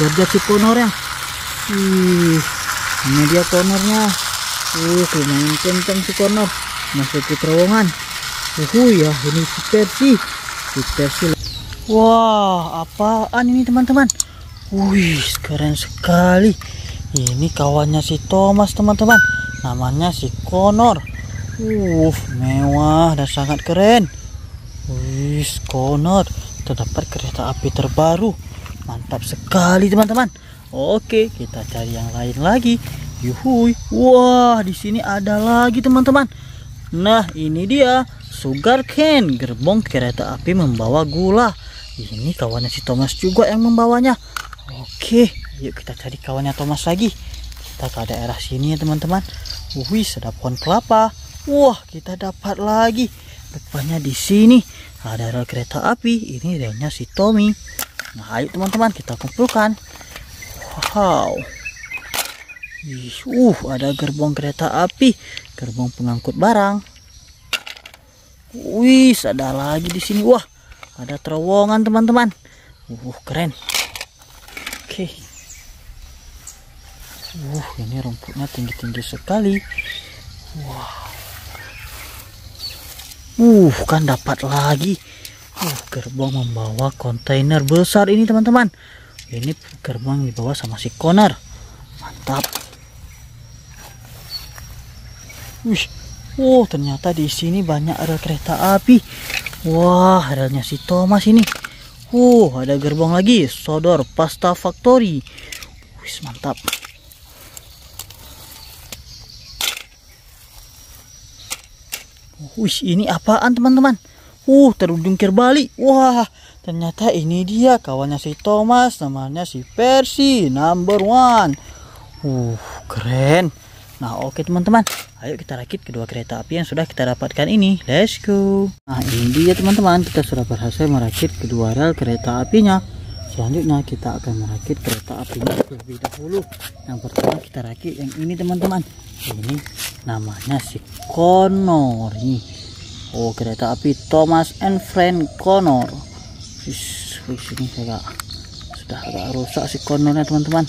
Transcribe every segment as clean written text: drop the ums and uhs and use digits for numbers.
kerja si Connor ya. Ini dia Connornya. Lumayan kencang si Connor, masuk ke terowongan. Ya ini si Persi, wah apaan ini teman-teman. Wih keren sekali. Ini kawannya si Thomas teman-teman, namanya si Connor. Mewah dan sangat keren. Wih Connor terdapat kereta api terbaru, mantap sekali teman-teman. Oke kita cari yang lain lagi. Yuhui, wah di sini ada lagi teman-teman. Nah ini dia sugar cane, gerbong kereta api membawa gula. Ini kawannya si Thomas juga yang membawanya. Oke yuk kita cari kawannya Thomas lagi. Kita ke daerah sini ya teman-teman. Wih sedap pohon kelapa. Wah kita dapat lagi. Rupanya di sini ada rel kereta api. Ini relnya si Tommy. Nah ayo teman-teman kita kumpulkan. Wow. Ada gerbong kereta api, gerbong pengangkut barang. Wih ada lagi di sini. Wah ada terowongan teman-teman. Keren. Oke. Ini rumputnya tinggi-tinggi sekali. Wah. Kan dapat lagi. Gerbong membawa kontainer besar ini teman-teman. Ini gerbong dibawa sama si Connor. Mantap. Ternyata di sini banyak rel kereta api. Wah, relnya si Thomas ini. Ada gerbong lagi, Sodor Pasta Factory. Mantap. Ini apaan teman-teman? Terjungkir balik. Wah, ternyata ini dia kawannya si Thomas, namanya si Percy, number one. Keren. Nah, oke teman-teman. Ayo kita rakit kedua kereta api yang sudah kita dapatkan ini. Let's go. Nah, ini dia teman-teman. Kita sudah berhasil merakit kedua rel kereta apinya. Selanjutnya kita akan merakit kereta apinya terlebih dahulu. Yang pertama kita rakit yang ini teman-teman. Ini namanya si Connor. Kereta api Thomas and Friends Connor. Ini sudah agak rusak si Connornya teman-teman.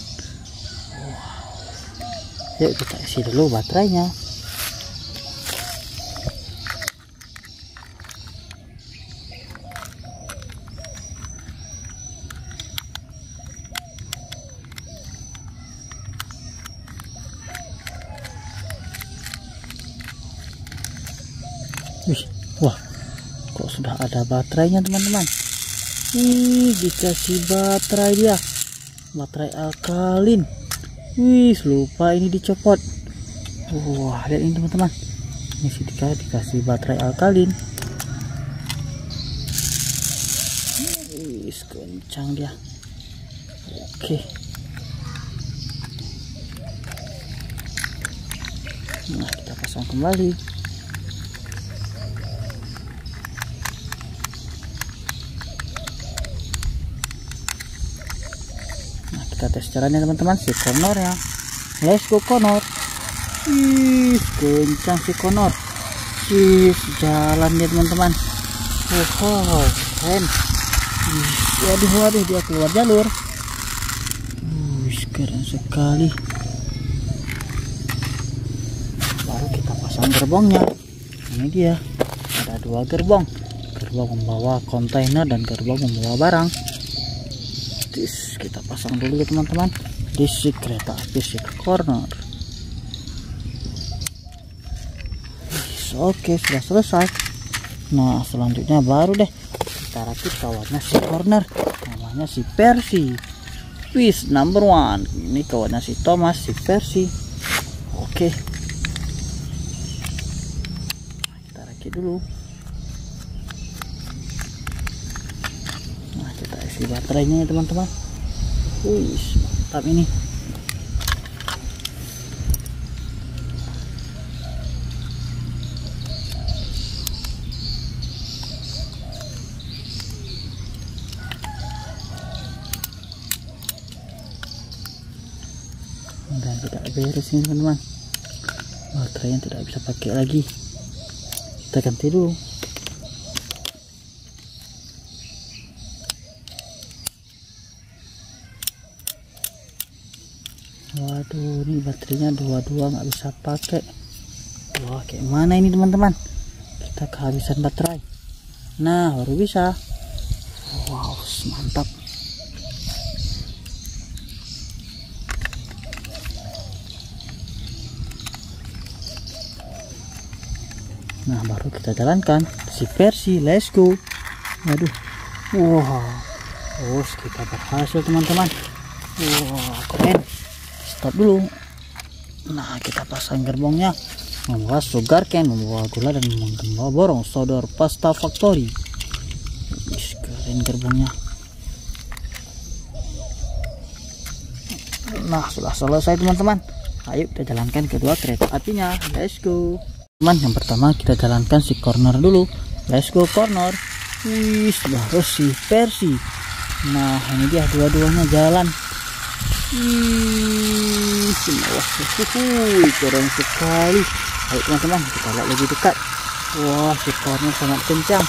Yuk kita isi dulu baterainya. Kok sudah ada baterainya teman-teman. Dikasih baterai dia, baterai alkalin. Lupa ini dicopot. Lihat ini teman-teman, ini sedikit dikasih baterai alkalin. Kencang dia. Oke. Nah kita pasang kembali. Kita tes caranya teman-teman, si Connor ya. Let's go Connor. Kencang si Connor. Jalan dia teman-teman. Keren. Waduh dia keluar jalur. Keren sekali. Baru kita pasang gerbongnya. Ini dia. Ada dua gerbong. Gerbong membawa kontainer dan gerbong membawa barang. Kita pasang dulu ya teman-teman di si kereta api si Connor. Oke sudah selesai. Nah selanjutnya baru deh kita rakit kawannya si Connor, namanya si Percy. Number one. Ini kawannya si Thomas, si Percy. Oke kita rakit dulu. Nah kita isi baterainya ya teman-teman. Mantap ini. Dan tidak beres ini teman-teman, baterainya tidak bisa pakai lagi. Kita ganti dulu. Waduh, ini baterainya dua-dua nggak bisa pakai. Wah, kayak mana ini teman-teman? Kita kehabisan baterai. Nah, baru bisa. Wow, mantap. Nah, baru kita jalankan si versi. Let's go. Waduh. Wow. Oh, kita berhasil teman-teman. Wow, keren. Stop dulu. Nah, kita pasang gerbongnya. Membawa sugar cane, membawa gula, dan membawa borong sodor pasta factory. Keren gerbongnya. Nah, sudah selesai teman-teman. Ayo kita jalankan kedua kereta apinya. Let's go. Teman, yang pertama kita jalankan si corner dulu. Let's go corner. Wih, baru si versi. Nah, ini dia dua-duanya jalan. Wih, keren sekali. Ayo teman-teman, kita lihat lebih dekat. Wah, si corner sangat kencang.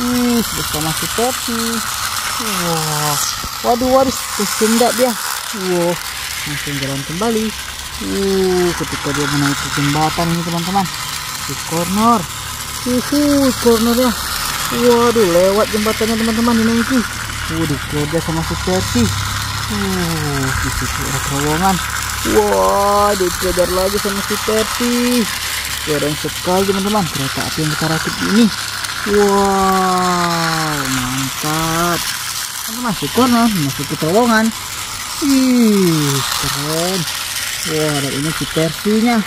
Wih, bersama si topi. Wah, waduh, tersendat dia. Wah, langsung jalan kembali. Ketika dia menaiki jembatan ini teman-teman, si corner. Cornernya. Waduh, lewat jembatannya teman-teman dinaiki. Waduh, kerja sama si versi. Di situ ada terowongan. Wah, dikejar lagi sama si Tepi. Keren sekali teman-teman kereta api yang kita rakit ini. Wah, mantap. Masuk corner, masuk ke terowongan. Ih, keren. Wah, ada ini si Persinya.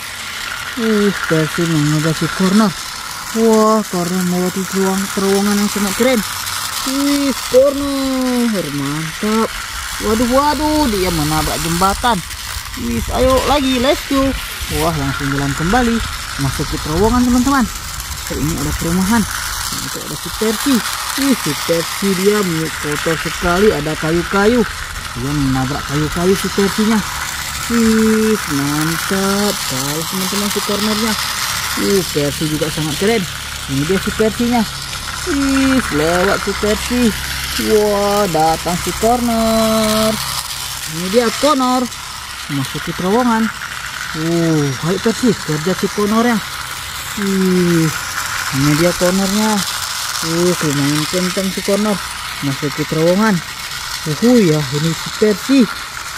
Persi mengejar si corner. Wah, corner melewati terowongan yang sangat keren. Ih, corner mantap. Waduh, dia menabrak jembatan. Wih, ayo lagi, let's go. Wah, langsung jalan kembali. Masuk ke terowongan teman-teman. Ini ada perumahan. Itu ada si Persi. Wih, si Persi dia kotor sekali. Ada kayu-kayu. Dia menabrak kayu-kayu si Persinya. Wih, mantap. Baik teman-teman si cornernya. Wih, Persi juga sangat keren. Ini dia si Persinya. Wih, lewat si Persi. Wah, datang si corner. Ini dia Connor. Masuk ke terowongan. Ayo Persi, kerja si Connornya. Ini dia Connornya. Lumayan kencang si Connor. Masuk ke terowongan. Ya, ini si Persi.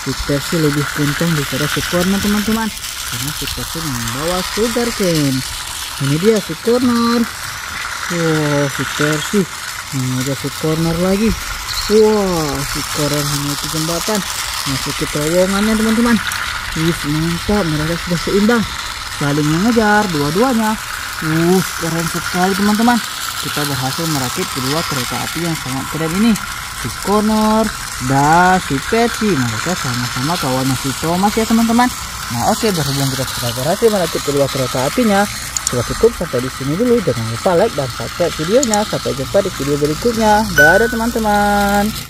Si Persi lebih kencang daripada si Connor teman-teman. Karena si Persi membawa sugar cane. Ini dia si Connor. Wah, si Persi. Ada si corner lagi. Wah, si corner menuju jembatan. Masuk ke terowongannya teman-teman. Wih, mantap. Mereka sudah seimbang. Saling mengejar dua-duanya. Keren sekali teman-teman. Kita berhasil merakit kedua kereta api yang sangat keren ini. Si corner dan si Persi. Mereka sama-sama kawannya si Thomas ya teman-teman. Nah, oke, berhubung kita sudah berhasil merakit kedua kereta apinya, sudah cukup sampai di sini dulu. Jangan lupa like dan subscribe videonya. Sampai jumpa di video berikutnya. Dadah teman-teman.